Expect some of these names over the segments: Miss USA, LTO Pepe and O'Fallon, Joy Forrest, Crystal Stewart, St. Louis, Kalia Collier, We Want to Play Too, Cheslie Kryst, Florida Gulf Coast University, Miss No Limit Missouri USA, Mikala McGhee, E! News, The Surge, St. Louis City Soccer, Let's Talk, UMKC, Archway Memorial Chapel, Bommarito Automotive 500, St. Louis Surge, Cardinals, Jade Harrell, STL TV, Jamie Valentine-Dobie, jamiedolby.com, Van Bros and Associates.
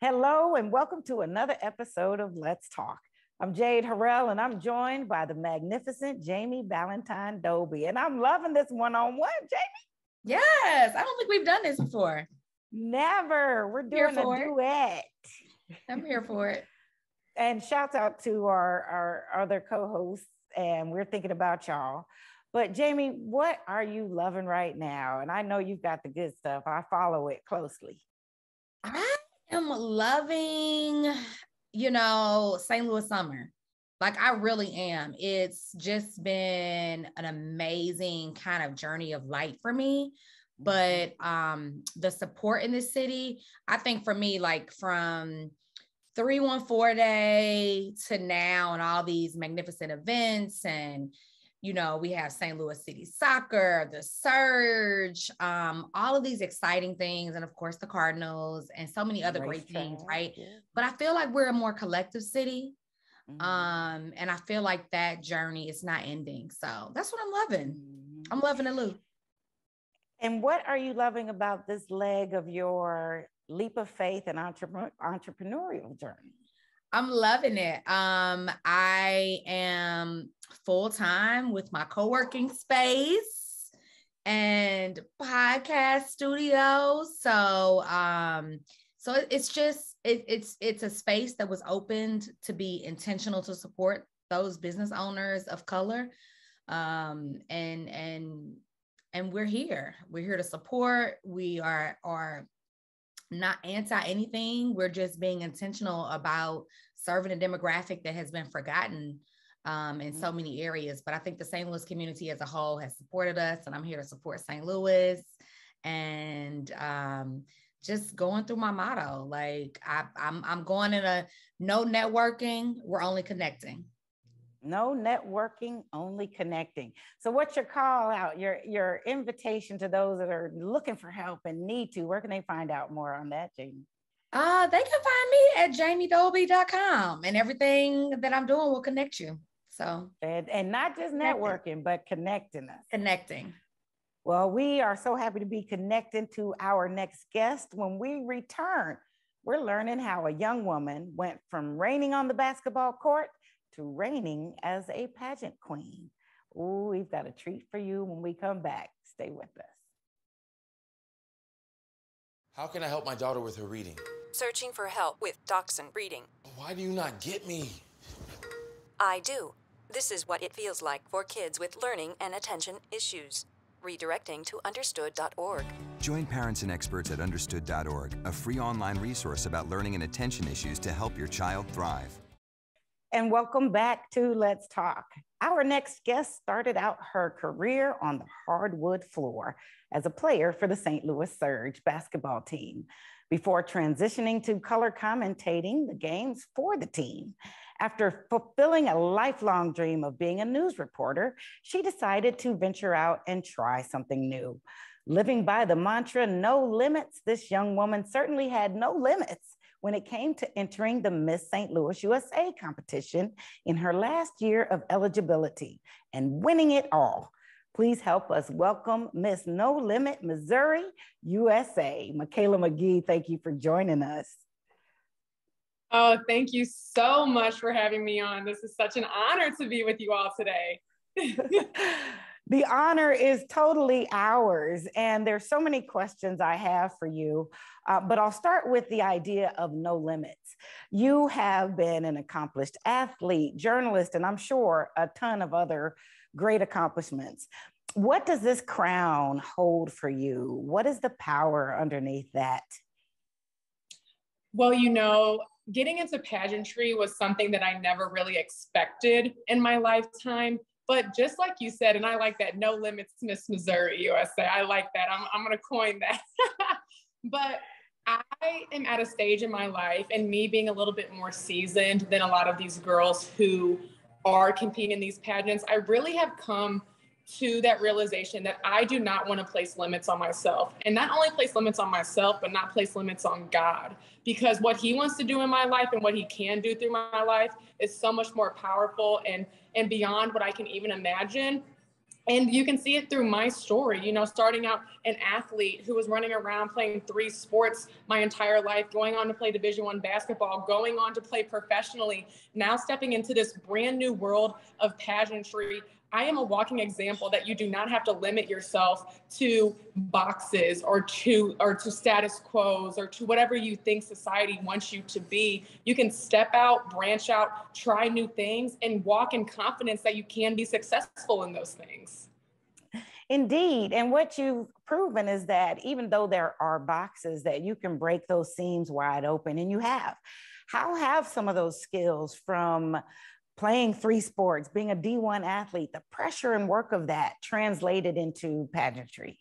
Hello and welcome to another episode of Let's Talk. I'm Jade Harrell and I'm joined by the magnificent Jamie Valentine-Dobie. And I'm loving this one-on-one, Jamie. Yes, I don't think we've done this before. Never. We're doing a duet. I'm here for it. And shout out to our other co-hosts, and we're thinking about y'all. But Jamie, what are you loving right now? And I know you've got the good stuff. I follow it closely. I'm loving, you know, St. Louis summer. Like I really am. It's just been an amazing kind of journey of light for me. But the support in the city, I think for me, like from 314 Day to now and all these magnificent events and, you know, we have St. Louis City Soccer, The Surge, all of these exciting things. And of course, the Cardinals and so many other great things, right? Yeah. But I feel like we're a more collective city. Mm-hmm. And I feel like that journey is not ending. So that's what I'm loving. Mm-hmm. I'm loving it, Lou. And what are you loving about this leg of your leap of faith and entrepreneurial journey? I'm loving it. I am full-time with my co-working space and podcast studio. So, it's a space that was opened to be intentional to support those business owners of color. And we're here to support. We are not anti anything. We're just being intentional about serving a demographic that has been forgotten in so many areas. But I think the St. Louis community as a whole has supported us, and I'm here to support St. Louis. And just going through my motto, like I'm going in a no networking, we're only connecting. No networking, only connecting. So what's your call out, your invitation to those that are looking for help and need to? Where can they find out more on that, Jamie? They can find me at jamiedolby.com, and everything that I'm doing will connect you. So and not just networking, but connecting us. Connecting. Well, we are so happy to be connecting to our next guest. When we return, we're learning how a young woman went from raining on the basketball court to reigning as a pageant queen. Ooh, we've got a treat for you when we come back. Stay with us. How can I help my daughter with her reading? Searching for help with Dachshund Reading. Why do you not get me? I do. This is what it feels like for kids with learning and attention issues. Redirecting to understood.org. Join parents and experts at understood.org, a free online resource about learning and attention issues to help your child thrive. And welcome back to Let's Talk. Our next guest started out her career on the hardwood floor as a player for the St. Louis Surge basketball team before transitioning to color commentating the games for the team. After fulfilling a lifelong dream of being a news reporter, she decided to venture out and try something new. Living by the mantra, no limits, this young woman certainly had no limits when it came to entering the Miss St. Louis USA competition in her last year of eligibility and winning it all. Please help us welcome Miss No Limit Missouri USA. Mikala McGhee, thank you for joining us. Oh, thank you so much for having me on. This is such an honor to be with you all today. The honor is totally ours. And there's so many questions I have for you, but I'll start with the idea of no limits. You have been an accomplished athlete, journalist, and I'm sure a ton of other great accomplishments. What does this crown hold for you? What is the power underneath that? Well, you know, getting into pageantry was something that I never really expected in my lifetime. But just like you said, and I like that, no limits, Miss Missouri USA. I like that. I'm going to coin that. But I am at a stage in my life, and me being a little bit more seasoned than a lot of these girls who are competing in these pageants, I really have come to that realization that I do not want to place limits on myself. And not only place limits on myself, but not place limits on God. Because what he wants to do in my life and what he can do through my life is so much more powerful and beyond what I can even imagine And you can see it through my story, you know, starting out an athlete who was running around playing 3 sports my entire life, going on to play Division I basketball, going on to play professionally, now stepping into this brand new world of pageantry. I am a walking example that you do not have to limit yourself to boxes or to status quos or to whatever you think society wants you to be. You can step out, branch out, try new things, and walk in confidence that you can be successful in those things. Indeed. And what you've proven is that even though there are boxes, that you can break those seams wide open, and you have. How have some of those skills from playing 3 sports, being a D1 athlete, the pressure and work of that translated into pageantry?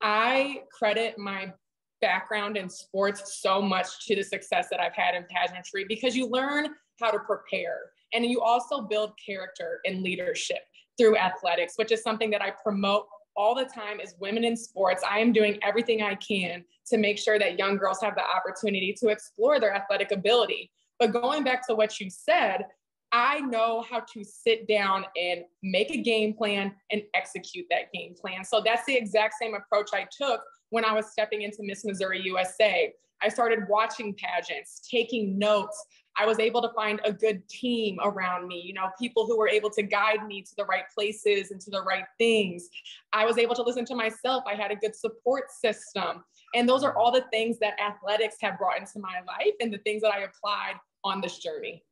I credit my background in sports so much to the success that I've had in pageantry, because you learn how to prepare, and you also build character and leadership through athletics, which is something that I promote all the time as women in sports. I am doing everything I can to make sure that young girls have the opportunity to explore their athletic ability. But going back to what you said, I know how to sit down and make a game plan and execute that game plan. So that's the exact same approach I took when I was stepping into Miss Missouri USA. I started watching pageants, taking notes. I was able to find a good team around me, you know, people who were able to guide me to the right places and to the right things. I was able to listen to myself. I had a good support system. And those are all the things that athletics have brought into my life and the things that I applied on this journey.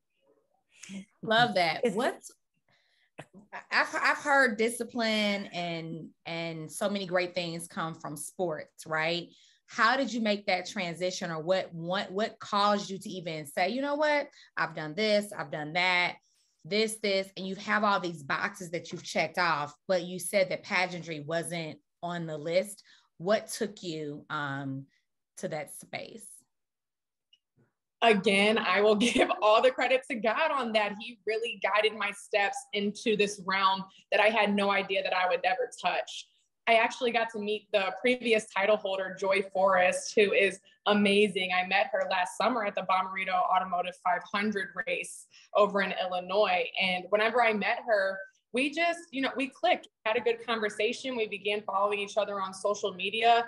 Love that. I've heard discipline and so many great things come from sports, right? How did you make that transition, or what caused you to even say, you know what, I've done this, I've done that, this, and you have all these boxes that you've checked off, but you said that pageantry wasn't on the list. What took you to that space? Again, I will give all the credit to God on that. He really guided my steps into this realm that I had no idea that I would ever touch. I actually got to meet the previous title holder, Joy Forrest, who is amazing. I met her last summer at the Bommarito Automotive 500 race over in Illinois. And whenever I met her, we just, you know, we clicked, had a good conversation. We began following each other on social media,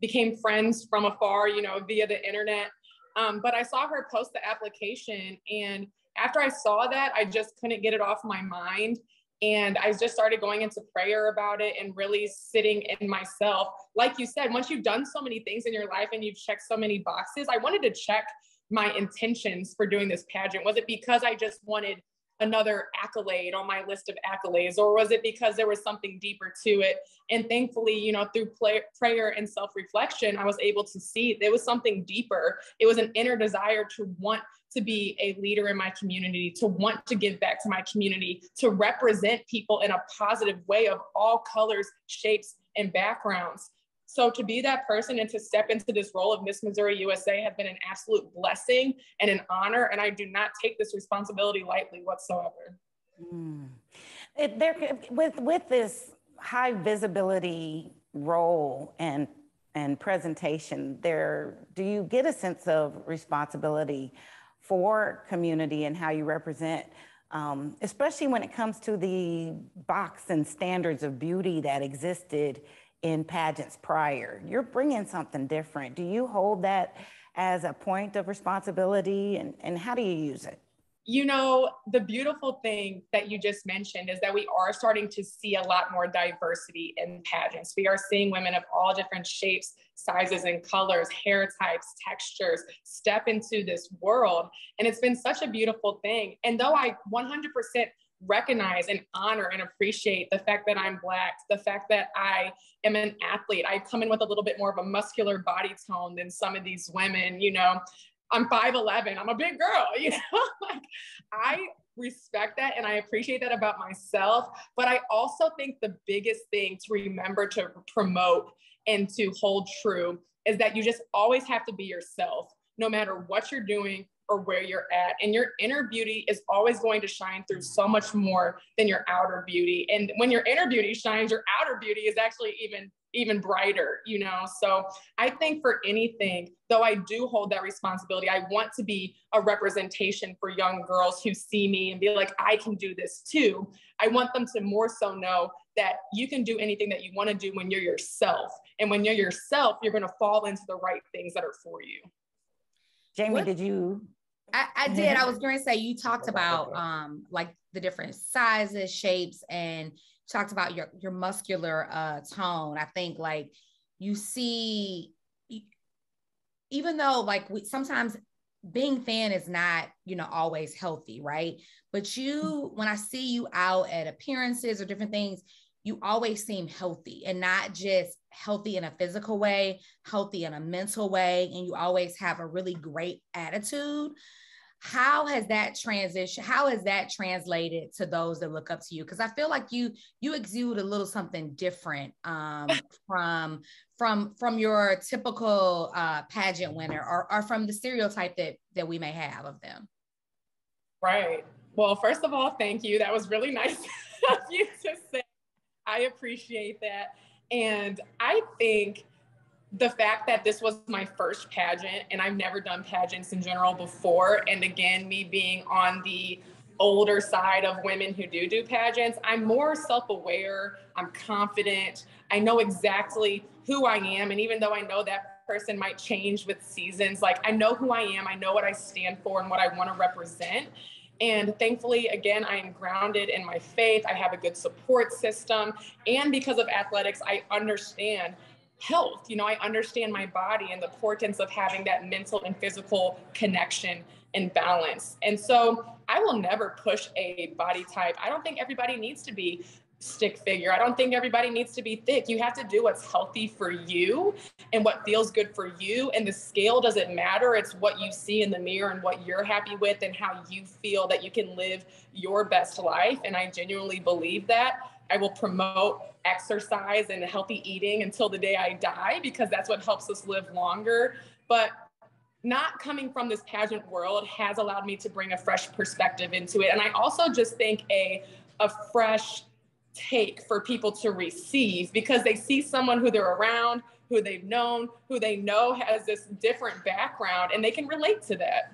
became friends from afar, you know, via the internet. But I saw her post the application, and after I saw that, I just couldn't get it off my mind. And I just started going into prayer about it and really sitting in myself. Like you said, once you've done so many things in your life and you've checked so many boxes, I wanted to check my intentions for doing this pageant. Was it because I just wanted another accolade on my list of accolades, or was it because there was something deeper to it? And thankfully, you know, through prayer and self-reflection, I was able to see there was something deeper. It was an inner desire to want to be a leader in my community, to want to give back to my community, to represent people in a positive way of all colors, shapes, and backgrounds. So to be that person and to step into this role of Miss Missouri USA has been an absolute blessing and an honor. And I do not take this responsibility lightly whatsoever. Mm. With this high visibility role and presentation, do you get a sense of responsibility for community and how you represent, especially when it comes to the box and standards of beauty that existed in pageants prior? You're bringing something different. Do you hold that as a point of responsibility, and how do you use it? You know, the beautiful thing that you just mentioned is that we are starting to see a lot more diversity in pageants. We are seeing women of all different shapes, sizes, and colors, hair types, textures, step into this world. And it's been such a beautiful thing. And though I 100% recognize and honor and appreciate the fact that I'm Black, the fact that I am an athlete. I come in with a little bit more of a muscular body tone than some of these women, you know. I'm 5'11", I'm a big girl, you know, like I respect that and I appreciate that about myself. But I also think the biggest thing to remember to promote and to hold true is that you just always have to be yourself, no matter what you're doing or where you're at. And your inner beauty is always going to shine through so much more than your outer beauty. And when your inner beauty shines, your outer beauty is actually even even brighter, you know? So I think for anything, though I do hold that responsibility, I want to be a representation for young girls who see me and be like, I can do this too. I want them to more so know that you can do anything that you want to do when you're yourself. And when you're yourself, you're going to fall into the right things that are for you. Jamie, what? Did you? I did. I was going to say, you talked about like the different sizes, shapes, and talked about your muscular tone. I think like you see, even though like sometimes being thin is not, you know, always healthy, right? But you, when I see you out at appearances or different things, you always seem healthy, and not just healthy in a physical way, healthy in a mental way. And you always have a really great attitude. How has that transition, how has that translated to those that look up to you? Because I feel like you exude a little something different from your typical pageant winner, or from the stereotype that we may have of them. Right. Well, first of all, thank you. That was really nice of you to say. I appreciate that. And I think the fact that this was my first pageant, and I've never done pageants in general before, and again, me being on the older side of women who do pageants, I'm more self-aware, I'm confident, I know exactly who I am, and even though I know that person might change with seasons, like I know who I am, I know what I stand for and what I want to represent. And thankfully, again, I am grounded in my faith, I have a good support system, and because of athletics, I understand health. You know, I understand my body and the importance of having that mental and physical connection and balance. And so I will never push a body type. I don't think everybody needs to be stick figure. I don't think everybody needs to be thick. You have to do what's healthy for you and what feels good for you. And the scale doesn't matter. It's what you see in the mirror and what you're happy with and how you feel that you can live your best life. And I genuinely believe that. I will promote exercise and healthy eating until the day I die, because that's what helps us live longer. But not coming from this pageant world has allowed me to bring a fresh perspective into it. And I also just think a fresh take for people to receive, because they see someone who they're around, who they've known, who they know has this different background, and they can relate to that.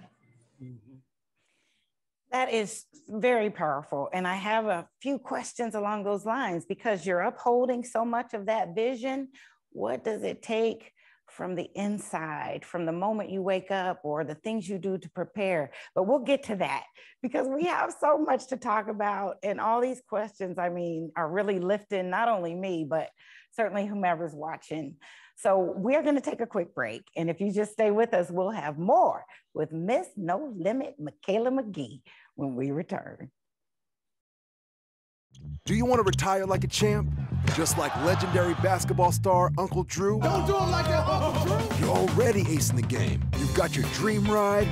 That is very powerful. And I have a few questions along those lines, because you're upholding so much of that vision. What does it take from the inside, from the moment you wake up, or the things you do to prepare? But we'll get to that, because we have so much to talk about. And all these questions, I mean, are really lifting not only me, but certainly whomever's watching. So we're going to take a quick break. And if you just stay with us, we'll have more with Miss No Limit Mikala McGhee when we return. Do you want to retire like a champ? Just like legendary basketball star Uncle Drew? Don't do him like that, Uncle Drew! You're already acing the game. You've got your dream ride.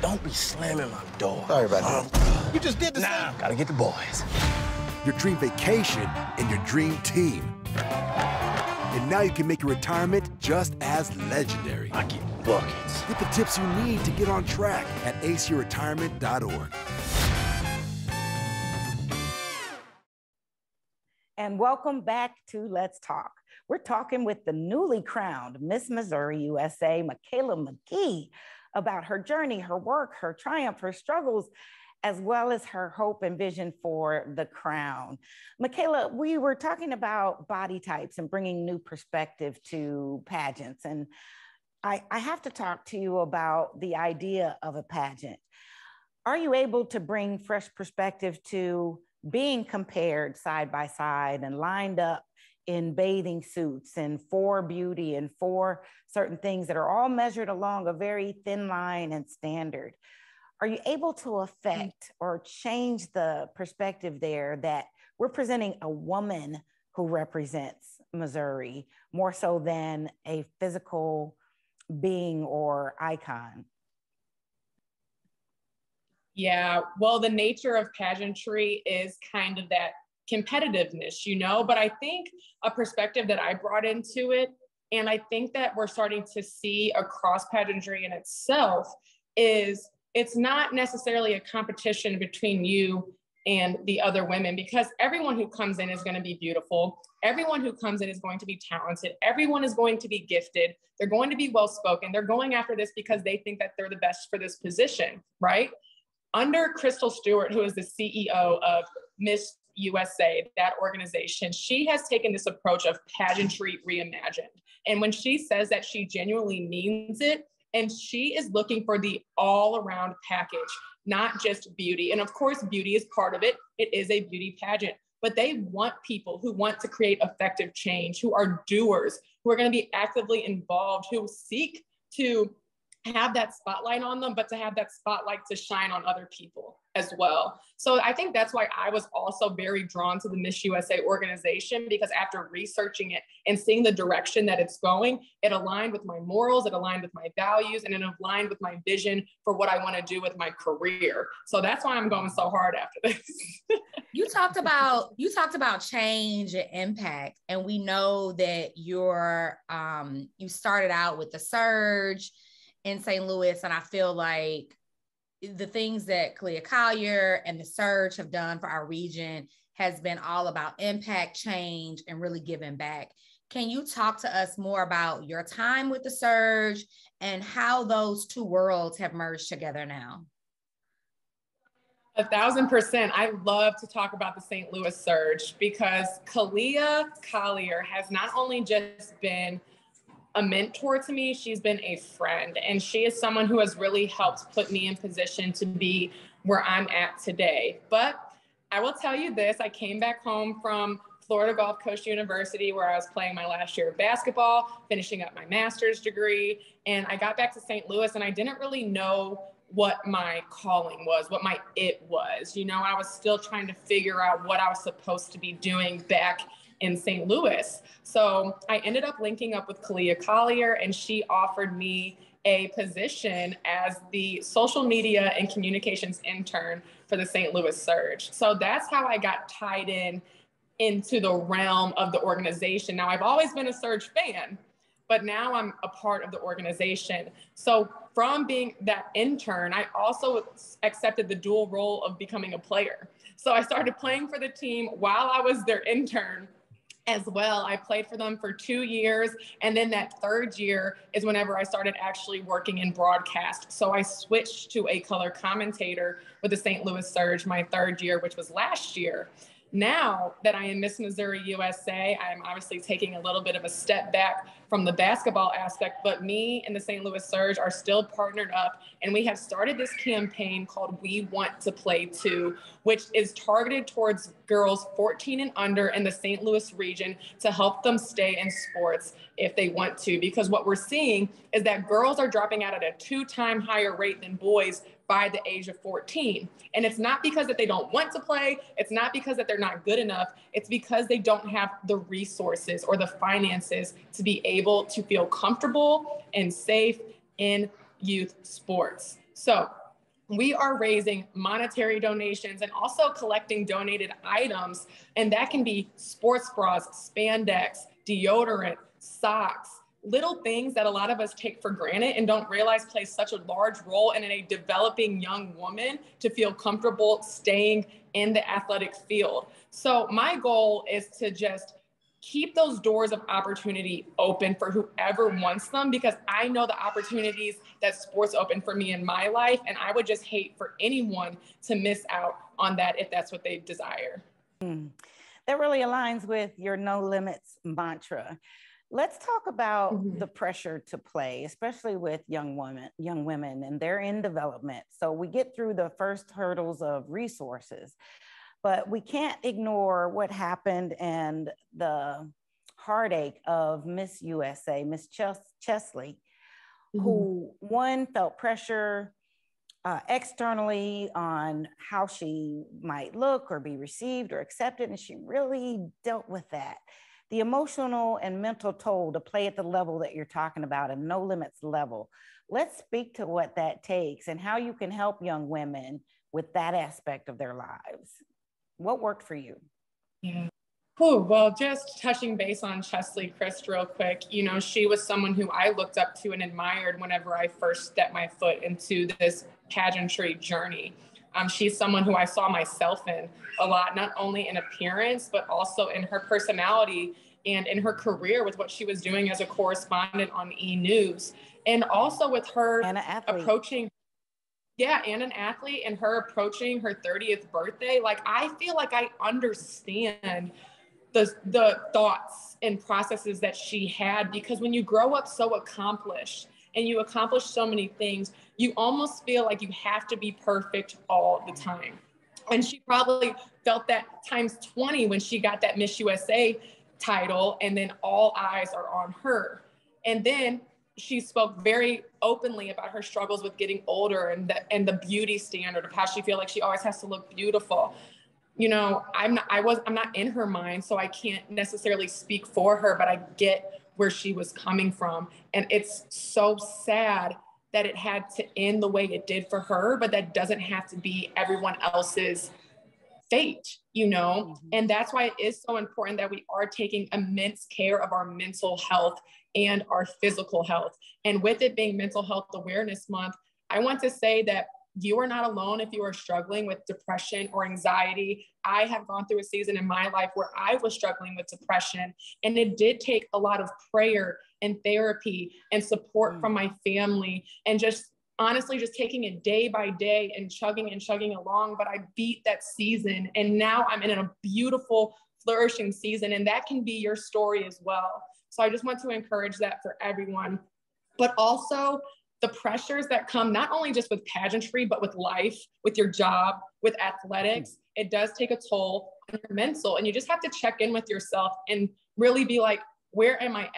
Don't be slamming my door. Sorry about that. You just did the same. Gotta get the boys. Your dream vacation and your dream team. And now you can make your retirement just as legendary. I get buckets. Get the tips you need to get on track at aceyourretirement.org. And welcome back to Let's Talk. We're talking with the newly crowned Miss Missouri USA, Mikala McGhee, about her journey, her work, her triumph, her struggles, as well as her hope and vision for the crown. Mikala, we were talking about body types and bringing new perspective to pageants. And I have to talk to you about the idea of a pageant. Are you able to bring fresh perspective to being compared side by side and lined up in bathing suits and for beauty and for certain things that are all measured along a very thin line and standard? Are you able to affect or change the perspective there, that we're presenting a woman who represents Missouri more so than a physical being or icon? Yeah, well, the nature of pageantry is kind of that competitiveness, you know, but I think a perspective that I brought into it, and I think that we're starting to see across pageantry in itself, is it's not necessarily a competition between you and the other women, because everyone who comes in is going to be beautiful. Everyone who comes in is going to be talented. Everyone is going to be gifted. They're going to be well-spoken. They're going after this because they think that they're the best for this position, right? Under Crystal Stewart, who is the CEO of Miss USA, that organization, she has taken this approach of pageantry reimagined. And when she says that, she genuinely means it. And she is looking for the all-around package, not just beauty. And of course, beauty is part of it. It is a beauty pageant, but they want people who want to create effective change, who are doers, who are going to be actively involved, who seek to have that spotlight on them, but to have that spotlight to shine on other people as well. So I think that's why I was also very drawn to the Miss USA organization, because after researching it and seeing the direction that it's going, it aligned with my morals, it aligned with my values, and it aligned with my vision for what I want to do with my career. So that's why I'm going so hard after this. You talked about change and impact, and we know that you're you started out with the Surge in St. Louis, and I feel like the things that Kalia Collier and the Surge have done for our region has been all about impact, change, and really giving back. Can you talk to us more about your time with the Surge and how those two worlds have merged together now? 1,000%. I love to talk about the St. Louis Surge, because Kalia Collier has not only just been a mentor to me, she's been a friend, and she is someone who has really helped put me in position to be where I'm at today. But I will tell you this, I came back home from Florida Gulf Coast University, where I was playing my last year of basketball, finishing up my master's degree, and I got back to St. Louis, and I didn't really know what my calling was, what my it was. You know, I was still trying to figure out what I was supposed to be doing back in St. Louis. So I ended up linking up with Kalia Collier, and she offered me a position as the social media and communications intern for the St. Louis Surge. So that's how I got tied into the realm of the organization. Now, I've always been a Surge fan, but now I'm a part of the organization. So from being that intern, I also accepted the dual role of becoming a player. So I started playing for the team while I was their intern as well. I played for them for 2 years. And then that third year is whenever I started actually working in broadcast. So I switched to a color commentator with the St. Louis Surge my third year, which was last year. Now that I am Miss Missouri USA, I'm obviously taking a little bit of a step back from the basketball aspect, but me and the St. Louis Surge are still partnered up, and we have started this campaign called We Want to Play Too, which is targeted towards girls 14 and under in the St. Louis region to help them stay in sports if they want to, because what we're seeing is that girls are dropping out at a 2-time higher rate than boys by the age of 14. And it's not because that they don't want to play. It's not because that they're not good enough. It's because they don't have the resources or the finances to be able to feel comfortable and safe in youth sports. So we are raising monetary donations and also collecting donated items. And that can be sports bras, spandex, deodorant, socks, little things that a lot of us take for granted and don't realize plays such a large role in a developing young woman to feel comfortable staying in the athletic field. So my goal is to just keep those doors of opportunity open for whoever wants them, because I know the opportunities that sports open for me in my life, and I would just hate for anyone to miss out on that if that's what they desire. That really aligns with your No Limits mantra. Let's talk about the pressure to play, especially with young women, and they're in development. So we get through the first hurdles of resources, but we can't ignore what happened and the heartache of Miss USA, Miss Cheslie, who one felt pressure externally on how she might look or be received or accepted, and she really dealt with that. The emotional and mental toll to play at the level that you're talking about, a No Limits level. Let's speak to what that takes and how you can help young women with that aspect of their lives. What worked for you? Yeah. Ooh, well, just touching base on Cheslie Kryst real quick, you know, she was someone who I looked up to and admired whenever I first stepped my foot into this pageantry journey. She's someone who I saw myself in a lot, not only in appearance, but also in her personality and in her career with what she was doing as a correspondent on E! News. And also with her approaching, and an athlete, and her approaching her 30th birthday. Like, I feel like I understand the thoughts and processes that she had, because when you grow up so accomplished and you accomplish so many things, you almost feel like you have to be perfect all the time. And she probably felt that times 20 when she got that Miss USA title, and then all eyes are on her. And then she spoke very openly about her struggles with getting older and the beauty standard of how she feels like she always has to look beautiful. You know, I'm not in her mind, so I can't necessarily speak for her, but I get where she was coming from. And it's so sad that it had to end the way it did for her, but that doesn't have to be everyone else's fate, you know? Mm-hmm. And that's why it is so important that we are taking immense care of our mental health and our physical health. And with it being Mental Health Awareness Month, I want to say that you are not alone if you are struggling with depression or anxiety. I have gone through a season in my life where I was struggling with depression, and it did take a lot of prayer and therapy and support from my family, and just honestly just taking it day by day and chugging along. But I beat that season, and now I'm in a beautiful, flourishing season, and that can be your story as well. So I just want to encourage that for everyone, but also the pressures that come not only just with pageantry, but with life, with your job, with athletics. It does take a toll on your mental, and you just have to check in with yourself and really be like, where am I at?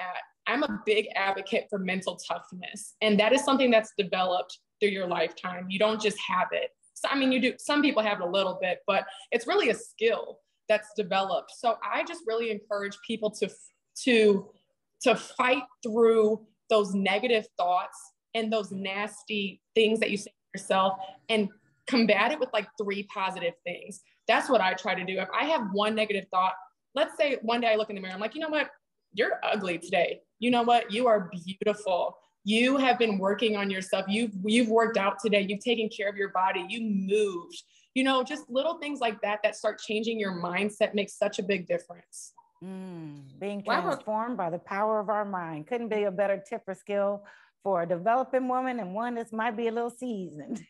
I'm a big advocate for mental toughness, and that is something that's developed through your lifetime. You don't just have it. So, I mean, you do, some people have it a little bit, but it's really a skill that's developed. So I just really encourage people to fight through those negative thoughts and those nasty things that you say to yourself, and combat it with like 3 positive things. That's what I try to do. If I have one negative thought, let's say one day I look in the mirror, I'm like, you know what? You're ugly today. You know what? You are beautiful. You have been working on yourself. You've worked out today. You've taken care of your body. You moved. You know, just little things like that that start changing your mindset makes such a big difference. Being transformed by the power of our mind. Couldn't be a better tip or skill for a developing woman, and one that might be a little seasoned.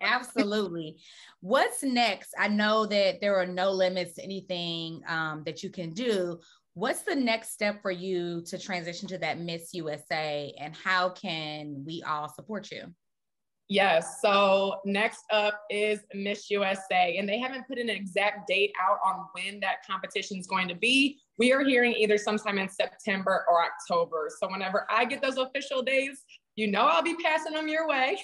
Absolutely. What's next? I know that there are no limits to anything that you can do. What's the next step for you to transition to that Miss USA, and how can we all support you? Yes. So next up is Miss USA, and they haven't put an exact date out on when that competition is going to be. We are hearing either sometime in September or October. So whenever I get those official days, you know, I'll be passing them your way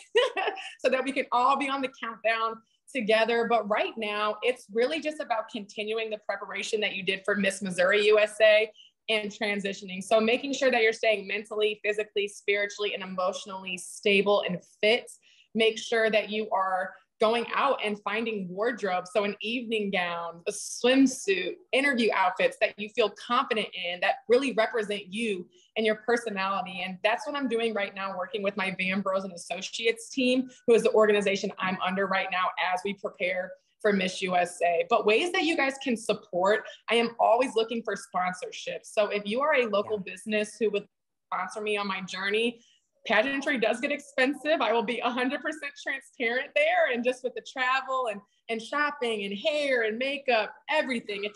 so that we can all be on the countdown together. But right now, it's really just about continuing the preparation that you did for Miss Missouri USA and transitioning. So making sure that you're staying mentally, physically, spiritually, and emotionally stable and fit. Make sure that you are going out and finding wardrobe. So an evening gown, a swimsuit, interview outfits that you feel confident in, that really represent you and your personality. And that's what I'm doing right now, working with my Van Bros and Associates team, who is the organization I'm under right now as we prepare for Miss USA. But ways that you guys can support, I am always looking for sponsorships. So if you are a local business who would sponsor me on my journey, pageantry does get expensive. I will be 100% transparent there. And just with the travel and shopping and hair and makeup, everything, it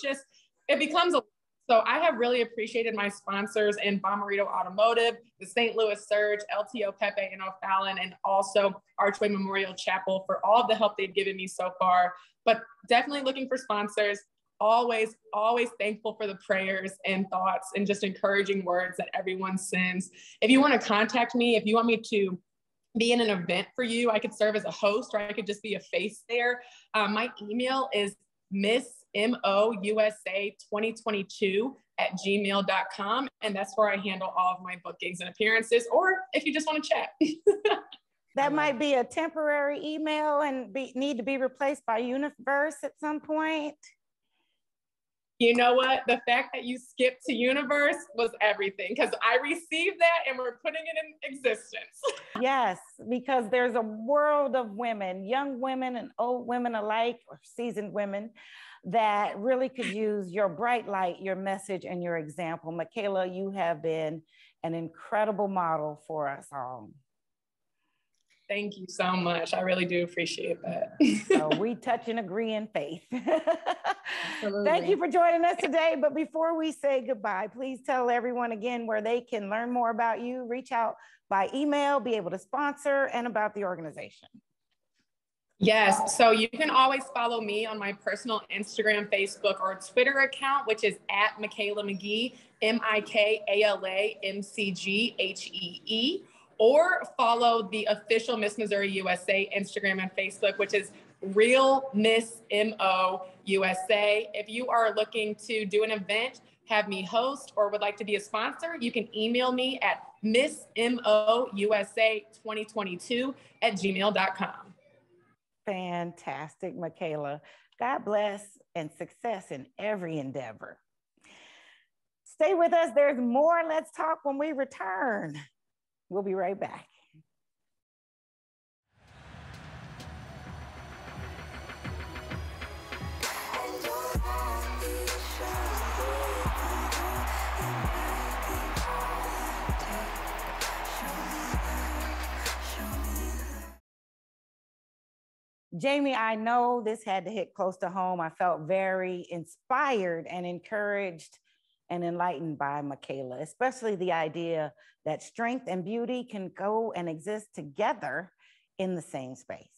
becomes a lot. So I have really appreciated my sponsors in Bommarito Automotive, the St. Louis Surge, LTO Pepe and O'Fallon, and also Archway Memorial Chapel for all of the help they've given me so far. But definitely looking for sponsors, always, always thankful for the prayers and thoughts and just encouraging words that everyone sends. If you want to contact me, if you want me to be in an event for you, I could serve as a host, or I could just be a face there. My email is MissMOUSA2022@gmail.com. And that's where I handle all of my bookings and appearances, or if you just want to chat. That might be a temporary email and need to be replaced by Universe at some point. You know what? The fact that you skipped to universe was everything, because I received that and we're putting it in existence. Yes, because there's a world of women, young women and old women alike, or seasoned women, that really could use your bright light, your message, and your example. Mikala, you have been an incredible model for us all. Thank you so much. I really do appreciate that. So we touch and agree in faith. Absolutely. Thank you for joining us today. But before we say goodbye, please tell everyone again where they can learn more about you, reach out by email, be able to sponsor, and about the organization. Yes. So you can always follow me on my personal Instagram, Facebook, or Twitter account, which is at Mikala McGhee, MIKALA MCGHEE. Or follow the official Miss Missouri USA Instagram and Facebook, which is Real Miss MO USA. If you are looking to do an event, have me host, or would like to be a sponsor, you can email me at MissMOUSA2022@gmail.com. Fantastic, Mikala. God bless and success in every endeavor. Stay with us. There's more Let's Talk when we return. We'll be right back. Jamie, I know this had to hit close to home. I felt very inspired and encouraged and enlightened by Mikala, especially the idea that strength and beauty can go and exist together in the same space.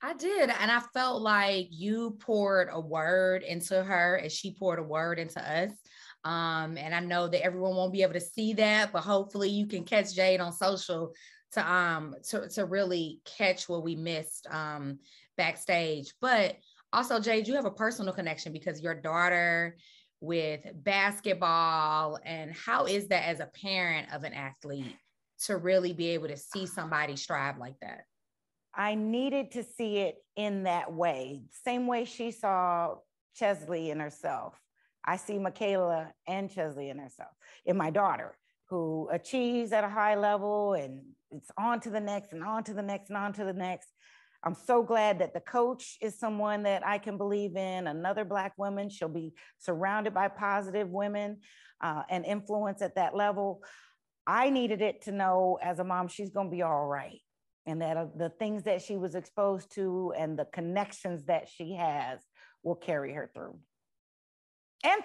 I did, and I felt like you poured a word into her as she poured a word into us. And I know that everyone won't be able to see that, but hopefully you can catch Jade on social to really catch what we missed backstage. But also, Jade, you have a personal connection because your daughter with basketball, and how is that as a parent of an athlete to really be able to see somebody strive like that? I needed to see it in that way, same way she saw Cheslie in herself. I see Mikala and Cheslie in herself, in my daughter, who achieves at a high level and it's on to the next and on to the next and on to the next. I'm so glad that the coach is someone that I can believe in, another Black woman. She'll be surrounded by positive women and influence at that level. I needed it to know as a mom, she's going to be all right. And that the things that she was exposed to and the connections that she has will carry her through. And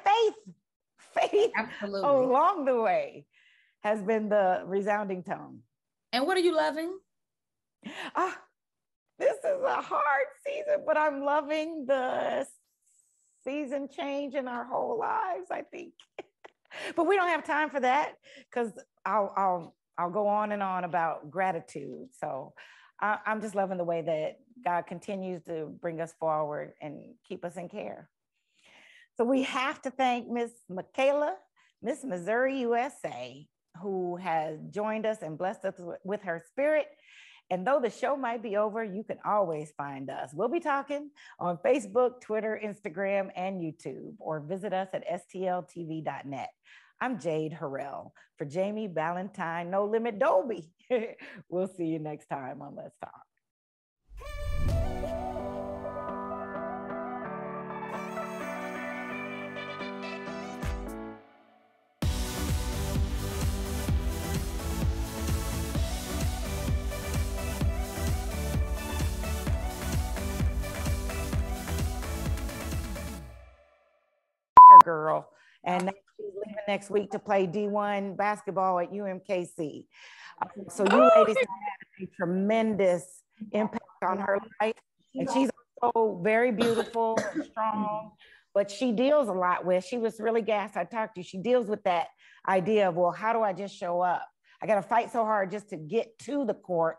faith Absolutely. Along the way has been the resounding tone. And what are you loving? This is a hard season, but I'm loving the season change in our whole lives, I think. But we don't have time for that because I'll go on and on about gratitude. So I'm just loving the way that God continues to bring us forward and keep us in care. So we have to thank Miss Mikala, Miss Missouri USA, who has joined us and blessed us with her spirit. And though the show might be over, you can always find us. We'll be talking on Facebook, Twitter, Instagram, and YouTube, or visit us at stltv.net. I'm Jade Harrell for Jamie Valentine, No Limit Dobie. We'll see you next time on Let's Talk. Girl, and she's leaving next week to play D1 basketball at UMKC. So you ladies have a tremendous impact on her life, and she's also very beautiful and strong, but she deals a lot with, she was really gassed, I talked to you, she deals with that idea of, well, how do I just show up? I got to fight so hard just to get to the court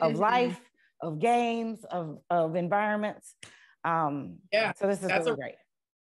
of life, of games, of environments. So this is really great.